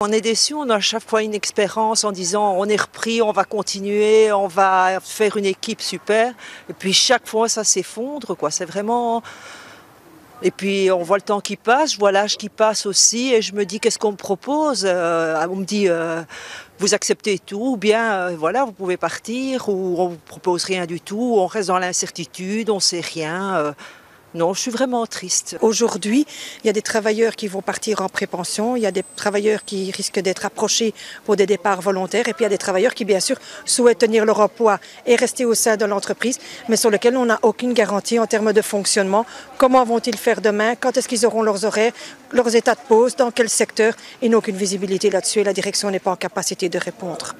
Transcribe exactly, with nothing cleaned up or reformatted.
On est déçu, on a à chaque fois une espérance en disant on est repris, on va continuer, on va faire une équipe super. Et puis chaque fois ça s'effondre, quoi. C'est vraiment... Et puis on voit le temps qui passe, je vois l'âge qui passe aussi et je me dis qu'est-ce qu'on me propose euh, on me dit euh, vous acceptez tout ou bien euh, voilà, vous pouvez partir ou on ne vous propose rien du tout, on reste dans l'incertitude, on ne sait rien. Euh... Non, je suis vraiment triste. Aujourd'hui, il y a des travailleurs qui vont partir en prépension, il y a des travailleurs qui risquent d'être approchés pour des départs volontaires, et puis il y a des travailleurs qui, bien sûr, souhaitent tenir leur emploi et rester au sein de l'entreprise, mais sur lequel on n'a aucune garantie en termes de fonctionnement. Comment vont-ils faire demain? Quand est-ce qu'ils auront leurs horaires, leurs états de pause? Dans quel secteur? Ils n'ont aucune visibilité là-dessus et la direction n'est pas en capacité de répondre.